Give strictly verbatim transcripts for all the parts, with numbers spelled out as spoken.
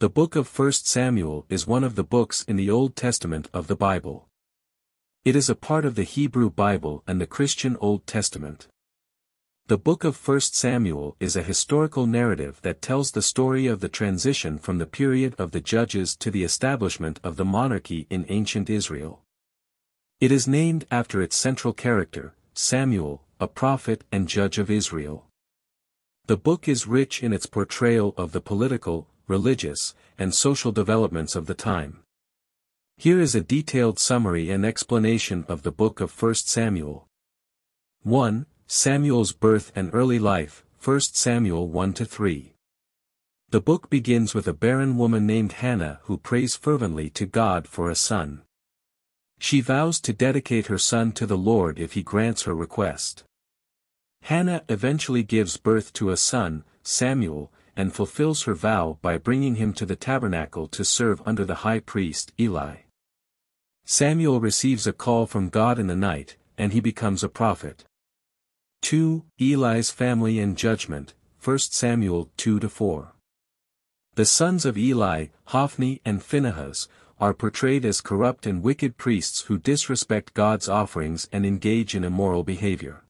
The book of First Samuel is one of the books in the Old Testament of the Bible. It is a part of the Hebrew Bible and the Christian Old Testament. The book of First Samuel is a historical narrative that tells the story of the transition from the period of the judges to the establishment of the monarchy in ancient Israel. It is named after its central character, Samuel, a prophet and judge of Israel. The book is rich in its portrayal of the political, religious, and social developments of the time. Here is a detailed summary and explanation of the book of First Samuel. one. Samuel's birth and early life, First Samuel one to three. The book begins with a barren woman named Hannah who prays fervently to God for a son. She vows to dedicate her son to the Lord if he grants her request. Hannah eventually gives birth to a son, Samuel, and fulfills her vow by bringing him to the tabernacle to serve under the high priest Eli. Samuel receives a call from God in the night, and he becomes a prophet. two. Eli's family and judgment, First Samuel two to four. The sons of Eli, Hophni and Phinehas, are portrayed as corrupt and wicked priests who disrespect God's offerings and engage in immoral behavior.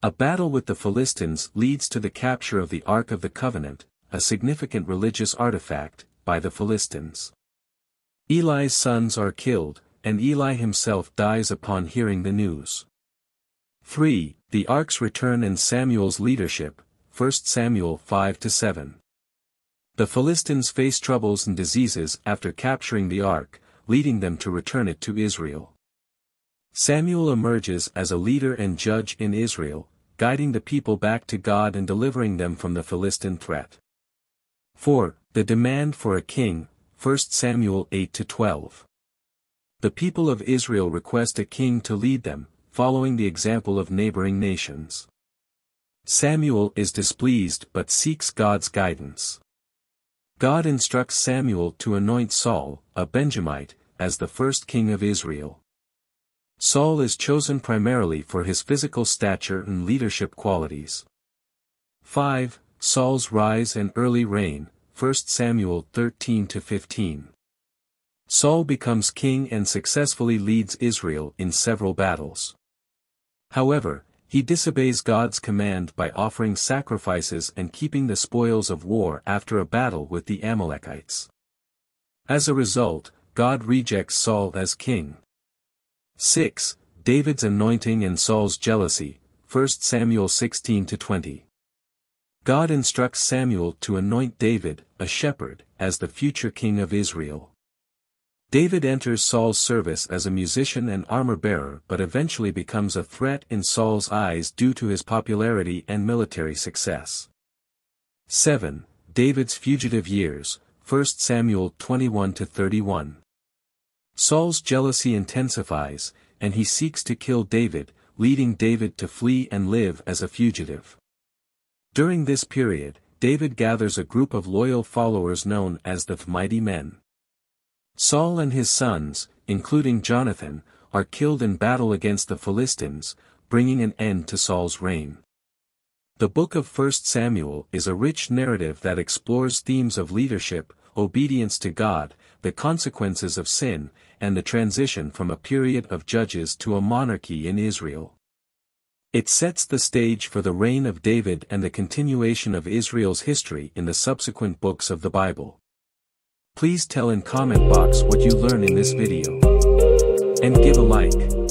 A battle with the Philistines leads to the capture of the Ark of the Covenant, a significant religious artifact, by the Philistines. Eli's sons are killed, and Eli himself dies upon hearing the news. three. The Ark's return and Samuel's leadership, First Samuel five to seven. The Philistines face troubles and diseases after capturing the Ark, leading them to return it to Israel. Samuel emerges as a leader and judge in Israel, guiding the people back to God and delivering them from the Philistine threat. four. The demand for a king, First Samuel eight to twelve. The people of Israel request a king to lead them, following the example of neighboring nations. Samuel is displeased but seeks God's guidance. God instructs Samuel to anoint Saul, a Benjamite, as the first king of Israel. Saul is chosen primarily for his physical stature and leadership qualities. five. Saul's rise and early reign, First Samuel thirteen to fifteen. Saul becomes king and successfully leads Israel in several battles. However, he disobeys God's command by offering sacrifices and keeping the spoils of war after a battle with the Amalekites. As a result, God rejects Saul as king. six. David's anointing and Saul's jealousy, First Samuel sixteen to twenty. God instructs Samuel to anoint David, a shepherd, as the future king of Israel. David enters Saul's service as a musician and armor-bearer but eventually becomes a threat in Saul's eyes due to his popularity and military success. seven. David's fugitive years, First Samuel twenty-one to thirty-one. Saul's jealousy intensifies, and he seeks to kill David, leading David to flee and live as a fugitive. During this period, David gathers a group of loyal followers known as the Mighty Men. Saul and his sons, including Jonathan, are killed in battle against the Philistines, bringing an end to Saul's reign. The book of First Samuel is a rich narrative that explores themes of leadership, obedience to God, the consequences of sin, and the transition from a period of judges to a monarchy in Israel. It sets the stage for the reign of David and the continuation of Israel's history in the subsequent books of the Bible. Please tell in comment box what you learn in this video. And give a like.